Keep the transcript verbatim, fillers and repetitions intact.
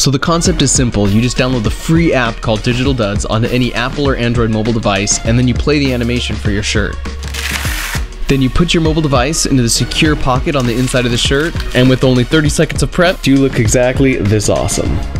So the concept is simple. You just download the free app called Digital Duds onto any Apple or Android mobile device, and then you play the animation for your shirt. Then you put your mobile device into the secure pocket on the inside of the shirt, and with only thirty seconds of prep, you look exactly this awesome.